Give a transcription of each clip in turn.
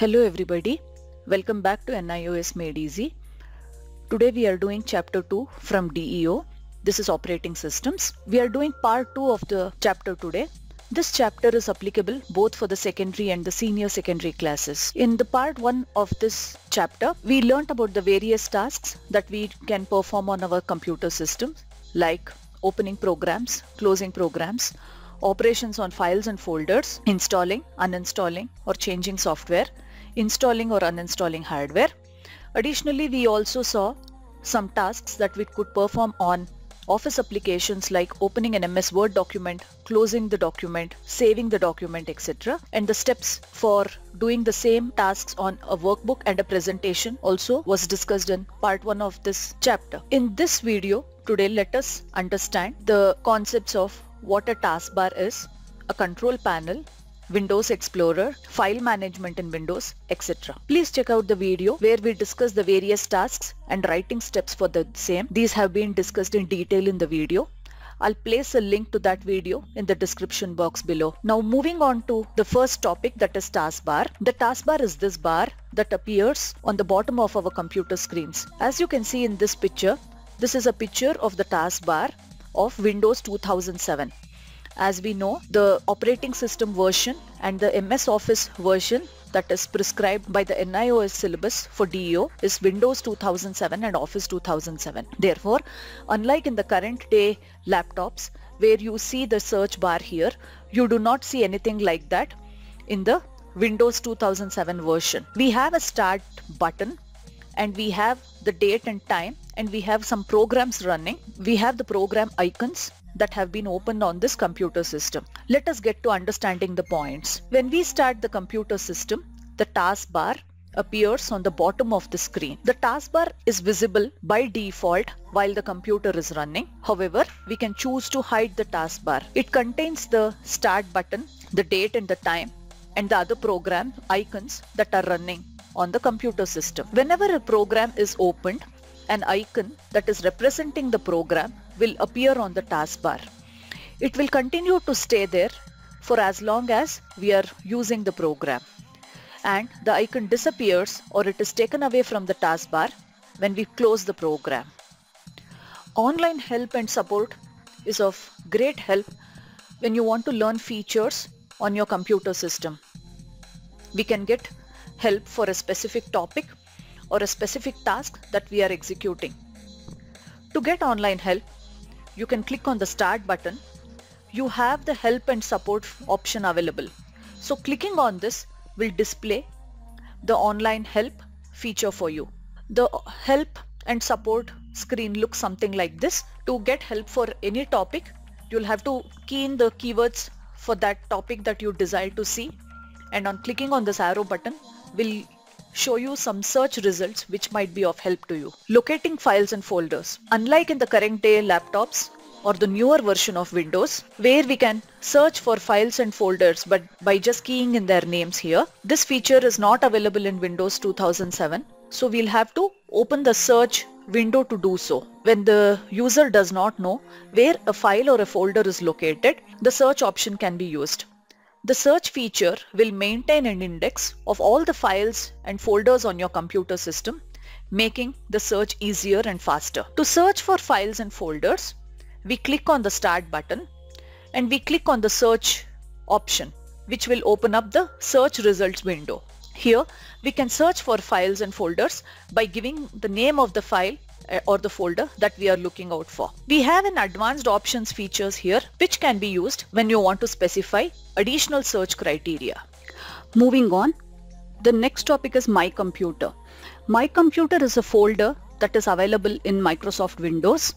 Hello everybody, welcome back to NIOS Made Easy. Today we are doing chapter 2 from DEO. This is operating systems. We are doing part 2 of the chapter today. This chapter is applicable both for the secondary and the senior secondary classes. In the part 1 of this chapter, we learnt about the various tasks that we can perform on our computer systems, like opening programs, closing programs, operations on files and folders, installing, uninstalling or changing software, installing or uninstalling hardware. Additionally, we also saw some tasks that we could perform on Office applications like opening an MS Word document, closing the document, saving the document, etc. And the steps for doing the same tasks on a workbook and a presentation also was discussed in part 1 of this chapter. In this video today, let us understand the concepts of what a taskbar is, a control panel, Windows Explorer, file management in Windows, etc. Please check out the video where we discuss the various tasks and writing steps for the same. These have been discussed in detail in the video. I'll place a link to that video in the description box below. Now moving on to the first topic, that is taskbar. The taskbar is this bar that appears on the bottom of our computer screens. As you can see in this picture, this is a picture of the taskbar of Windows 2007. As we know, the operating system version and the MS Office version that is prescribed by the NIOS syllabus for DEO is Windows 2007 and Office 2007. Therefore, unlike in the current day laptops where you see the search bar here, you do not see anything like that in the Windows 2007 version. We have a start button and we have the date and time, and we have some programs running. We have the program icons that have been opened on this computer system. Let us get to understanding the points. When we start the computer system, the taskbar appears on the bottom of the screen. The taskbar is visible by default while the computer is running. However, we can choose to hide the taskbar. It contains the start button, the date and the time, and the other program icons that are running on the computer system. Whenever a program is opened, an icon that is representing the program will appear on the taskbar. It will continue to stay there for as long as we are using the program, and the icon disappears or it is taken away from the taskbar when we close the program. Online help and support is of great help when you want to learn features on your computer system. We can get help for a specific topic or a specific task that we are executing. To get online help, you can click on the start button. You have the help and support option available. So clicking on this will display the online help feature for you. The help and support screen looks something like this. To get help for any topic, you'll have to key in the keywords for that topic that you desire to see, and on clicking on this arrow button will show you some search results which might be of help to you. Locating files and folders. Unlike in the current day laptops or the newer version of Windows, where we can search for files and folders but by just keying in their names here, this feature is not available in Windows 2007. So we'll have to open the search window to do so. When the user does not know where a file or a folder is located, the search option can be used. The search feature will maintain an index of all the files and folders on your computer system, making the search easier and faster. To search for files and folders, we click on the start button and we click on the search option, which will open up the search results window. Here we can search for files and folders by giving the name of the file or the folder that we are looking out for. We have an advanced options features here which can be used when you want to specify additional search criteria. Moving on, the next topic is My Computer. My Computer is a folder that is available in Microsoft Windows.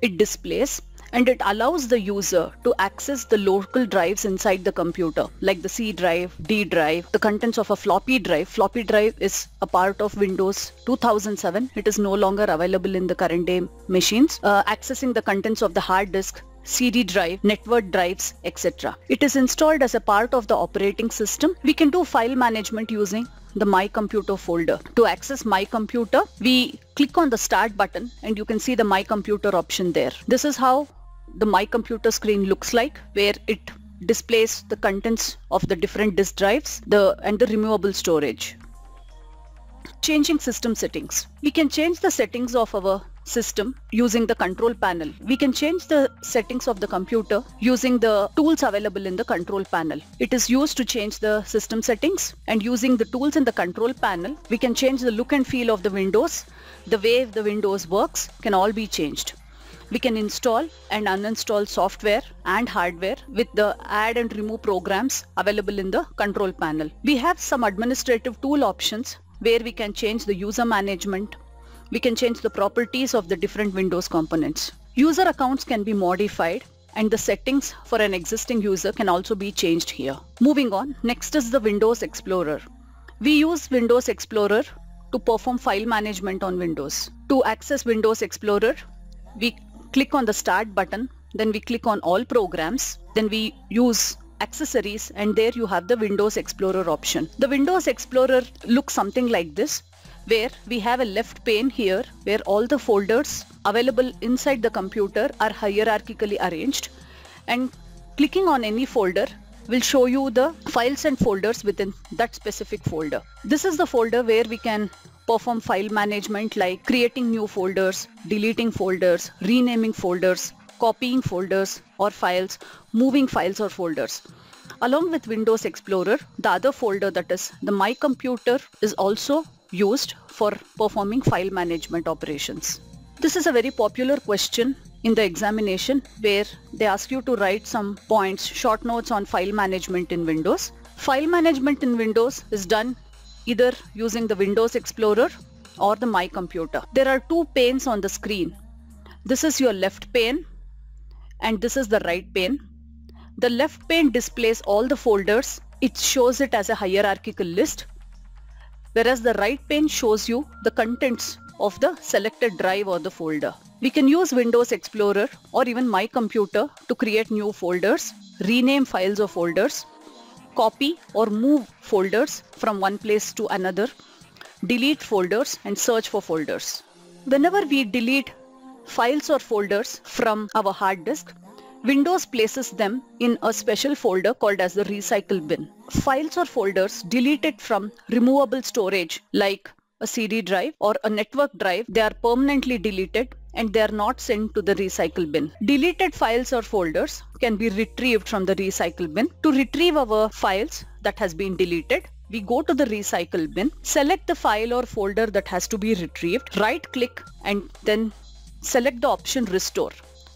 It displays and it allows the user to access the local drives inside the computer, like the C drive, D drive, the contents of a floppy drive. Floppy drive is a part of Windows 2007. It is no longer available in the current day machines. Accessing the contents of the hard disk, CD drive, network drives, etc. It is installed as a part of the operating system. We can do file management using the My Computer folder. To access My Computer, we click on the start button and you can see the My Computer option there. This is how the My Computer screen looks like, where it displays the contents of the different disk drives and the removable storage. Changing system settings. We can change the settings of our system using the control panel. We can change the settings of the computer using the tools available in the control panel. It is used to change the system settings, and using the tools in the control panel, we can change the look and feel of the Windows. The way the Windows works can all be changed. We can install and uninstall software and hardware with the add and remove programs available in the control panel. We have some administrative tool options where we can change the user management. We can change the properties of the different Windows components. User accounts can be modified, and the settings for an existing user can also be changed here. Moving on, next is the Windows Explorer. We use Windows Explorer to perform file management on Windows. To access Windows Explorer, we click on the Start button, then we click on All Programs, then we use Accessories, and there you have the Windows Explorer option. The Windows Explorer looks something like this, where we have a left pane here where all the folders available inside the computer are hierarchically arranged, and clicking on any folder will show you the files and folders within that specific folder. This is the folder where we can perform file management like creating new folders, deleting folders, renaming folders, copying folders or files, moving files or folders. Along with Windows Explorer, the other folder, that is the My Computer, is also used for performing file management operations. This is a very popular question in the examination where they ask you to write some points, short notes on file management in Windows. File management in Windows is done either using the Windows Explorer or the My Computer. There are two panes on the screen. This is your left pane and this is the right pane. The left pane displays all the folders. It shows it as a hierarchical list, whereas the right pane shows you the contents of the selected drive or the folder. We can use Windows Explorer or even My Computer to create new folders, rename files or folders, copy or move folders from one place to another, delete folders and search for folders. Whenever we delete files or folders from our hard disk, Windows places them in a special folder called as the Recycle Bin. Files or folders deleted from removable storage like a CD drive or a network drive, they are permanently deleted and they are not sent to the Recycle Bin. Deleted files or folders can be retrieved from the Recycle Bin. To retrieve our files that has been deleted, we go to the Recycle Bin, select the file or folder that has to be retrieved, right click and then select the option Restore.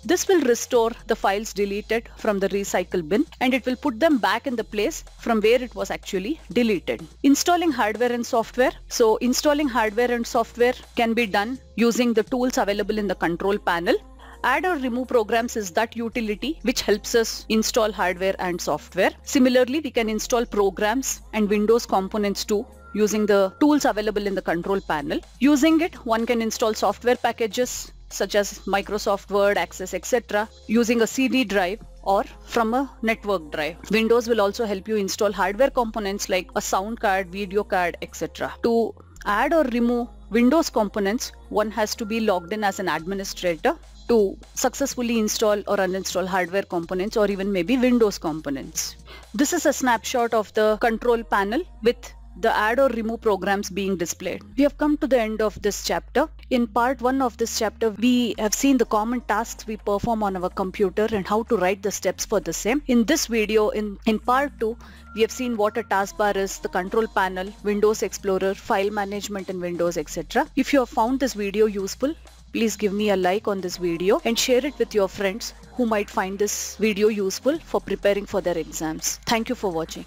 This will restore the files deleted from the Recycle Bin and it will put them back in the place from where it was actually deleted. Installing hardware and software. So installing hardware and software can be done using the tools available in the control panel. Add or remove programs is that utility which helps us install hardware and software. Similarly, we can install programs and Windows components too using the tools available in the control panel. Using it, one can install software packages such as Microsoft Word, Access, etc. using a CD drive or from a network drive. Windows will also help you install hardware components like a sound card, video card, etc. To add or remove Windows components, one has to be logged in as an administrator to successfully install or uninstall hardware components or even maybe Windows components. This is a snapshot of the control panel with the add or remove programs being displayed. We have come to the end of this chapter. In part 1 of this chapter, we have seen the common tasks we perform on our computer and how to write the steps for the same. In this video, in part 2, we have seen what a taskbar is, the control panel, Windows Explorer, file management in Windows, etc. If you have found this video useful, please give me a like on this video and share it with your friends who might find this video useful for preparing for their exams. Thank you for watching.